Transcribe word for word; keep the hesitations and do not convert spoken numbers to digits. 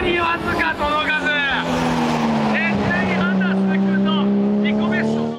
人を預かったの。